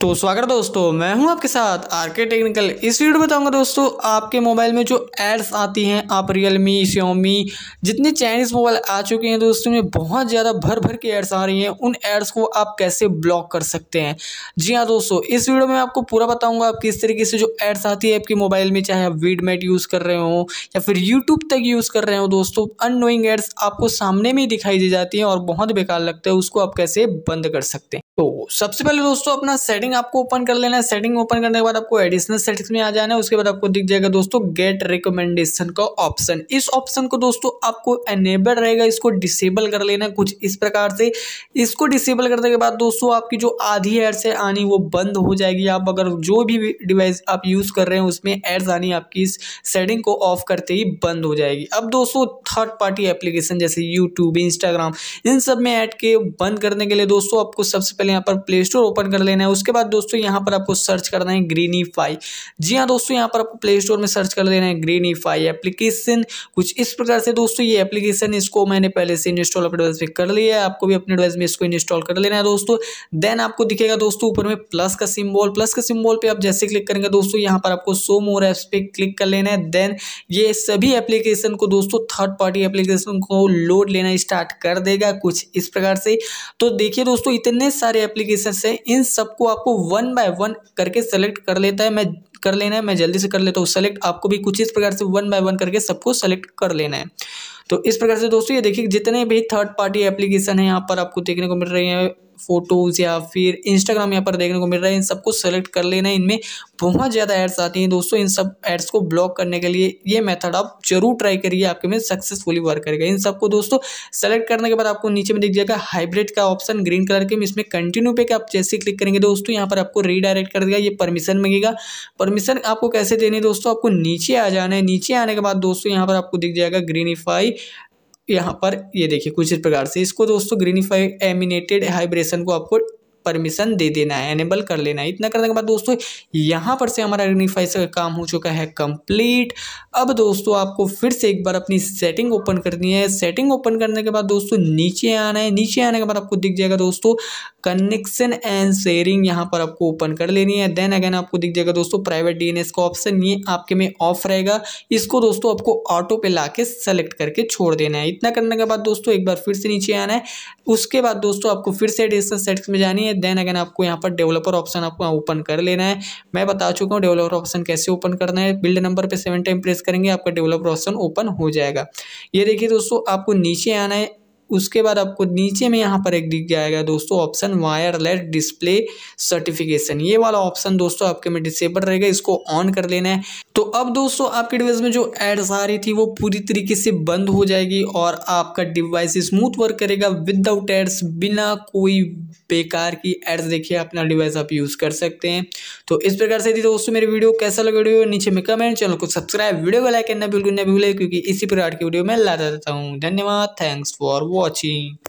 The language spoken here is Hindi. तो स्वागत है दोस्तों, मैं हूं आपके साथ आरके टेक्निकल। इस वीडियो में बताऊंगा दोस्तों आपके मोबाइल में जो एड्स आती हैं, आप रियलमी, श्योमी, जितने चाइनीज़ मोबाइल आ चुके हैं दोस्तों में बहुत ज़्यादा भर के एड्स आ रही हैं, उन एड्स को आप कैसे ब्लॉक कर सकते हैं। जी हाँ दोस्तों, इस वीडियो में आपको पूरा बताऊँगा आप किस तरीके से जो एड्स आती है आपके मोबाइल में, चाहे आप वीडमैट यूज़ कर रहे हो या फिर यूट्यूब तक यूज़ कर रहे हो दोस्तों, अननोइंग एड्स आपको सामने में ही दिखाई दी जाती हैं और बहुत बेकार लगता है, उसको आप कैसे बंद कर सकते हैं। तो सबसे पहले दोस्तों अपना सेटिंग आपको ओपन कर लेना है। सेटिंग ओपन करने के बाद आपको एडिशनल सेटिंग्स में आ जाना है। उसके बाद आपको दिख जाएगा दोस्तों गेट रिकमेंडेशन का ऑप्शन। इस ऑप्शन को दोस्तों आपको एनेबल रहेगा, इसको डिसेबल कर लेना है कुछ इस प्रकार से। इसको डिसेबल करने के बाद दोस्तों आपकी जो आधी एड्स है आनी वो बंद हो जाएगी। आप अगर जो भी डिवाइस आप यूज़ कर रहे हैं उसमें एड्स आनी आपकी इस सेटिंग को ऑफ करते ही बंद हो जाएगी। अब दोस्तों थर्ड पार्टी एप्लीकेशन जैसे यूट्यूब, इंस्टाग्राम, इन सब में ऐड के बंद करने के लिए दोस्तों आपको सबसे पहले यहाँ पर प्ले स्टोर ओपन कर लेना है। उसके बाद दोस्तों यहाँ पर आपको सर्च करना है ग्रीनिफाई। जी हाँ दोस्तों, यहाँ पर आपको प्ले स्टोर में सर्च कर लेना है ग्रीनिफाई एप्लीकेशन। कुछ इस प्रकार से दोस्तों ये एप्लीकेशन, इसको मैंने पहले से इंस्टॉल अपने डिवाइस पे कर लिया है, आपको भी अपने डिवाइस में इसको इंस्टॉल कर लेना है दोस्तों। देन आपको दिखेगा दोस्तों ऊपर में प्लस का सिम्बॉल, प्लस के सिम्बॉल पर आप जैसे क्लिक करेंगे दोस्तों यहाँ पर आपको सो मोर ऐप्स पे क्लिक कर लेना है। देन ये सभी एप्लीकेशन को दोस्तों थर्ड पार्टी एप्लीकेशन को लोड लेना स्टार्ट कर देगा कुछ इस प्रकार से। तो देखिए दोस्तों इतने सारे एप्लीकेशंस हैं, इन सबको आपको 1 बाय 1 करके सेलेक्ट कर लेता है मैं कर लेना है। मैं जल्दी से कर लेता हूँ सेलेक्ट, आपको भी कुछ इस प्रकार से 1 बाय 1 करके सबको सेलेक्ट कर लेना है। तो इस प्रकार से दोस्तों ये देखिए जितने भी थर्ड पार्टी एप्लीकेशन है यहाँ पर आपको देखने को मिल रही है, फोटोज़ या फिर इंस्टाग्राम यहाँ पर देखने को मिल रहा है, इन सबको सेलेक्ट कर लेना है। इनमें बहुत ज़्यादा एड्स आती हैं दोस्तों, इन सब एड्स को ब्लॉक करने के लिए ये मेथड आप जरूर ट्राई करिए, आपके में सक्सेसफुली वर्क करेगा। इन सबको दोस्तों सेलेक्ट करने के बाद आपको नीचे में दिख जाएगा हाइब्रिड का ऑप्शन ग्रीन कलर के, इसमें कंटिन्यू पे आप जैसे क्लिक करेंगे दोस्तों यहाँ पर आपको रीडायरेक्ट कर देगा। ये परमिशन मांगेगा, परमिशन आपको कैसे देनी है दोस्तों, आपको नीचे आ जाना है। नीचे आने के बाद दोस्तों यहाँ पर आपको दिख जाएगा ग्रीनिफाई, यहाँ पर ये देखिए कुछ इस प्रकार से। इसको दोस्तों ग्रीनिफाई एमिनेटेड हाइब्रेशन को आपको परमिशन दे देना है, एनेबल कर लेना है। इतना करने के बाद दोस्तों यहाँ पर से हमारा ग्रीनिफाई का काम हो चुका है कंप्लीट। अब दोस्तों आपको फिर से एक बार अपनी सेटिंग ओपन करनी है। सेटिंग ओपन करने के बाद दोस्तों नीचे आना है। नीचे आने के बाद आपको दिख जाएगा दोस्तों कनेक्शन एंड शेयरिंग, यहाँ पर आपको ओपन कर लेनी है। देन अगेन आपको दिख जाएगा दोस्तों प्राइवेट DNS का ऑप्शन, ये आपके में ऑफ रहेगा। इसको दोस्तों आपको ऑटो पे ला के सेलेक्ट करके छोड़ देना है। इतना करने के बाद दोस्तों एक बार फिर से नीचे आना है। उसके बाद दोस्तों आपको फिर से एडिशनल सेटिंग्स में जानी है। देन अगेन आपको यहाँ पर डेवलपर ऑप्शन आपको ओपन कर लेना है। मैं बता चुका हूँ डेवलपर ऑप्शन कैसे ओपन करना है। बिल्ड नंबर पे 7 टाइम प्रेस करेंगे, आपका डेवलपर ऑप्शन ओपन हो जाएगा। ये देखिए दोस्तों आपको नीचे आना है। उसके बाद आपको नीचे में यहाँ पर एक दिख जाएगा दोस्तों ऑप्शन वायरलेस डिस्प्ले सर्टिफिकेशन, ये वाला ऑप्शन दोस्तों आपके में डिसेबल रहेगा, इसको ऑन कर लेना है। तो अब दोस्तों आपके डिवाइस में जो एड्स आ रही थी वो पूरी तरीके से बंद हो जाएगी और आपका डिवाइस स्मूथ वर्क करेगा विदाउट एड्स, बिना कोई बेकार की एड्स देखिए अपना डिवाइस आप यूज़ कर सकते हैं। तो इस प्रकार से थी दोस्तों मेरी वीडियो, कैसा लगा वीडियो नीचे में कमेंट, चैनल को सब्सक्राइब, वीडियो को लाइक करना बिल्कुल ना भूलें क्योंकि इसी प्रकार की वीडियो मैं लाता रहता हूँ। धन्यवाद, थैंक्स फॉर watching।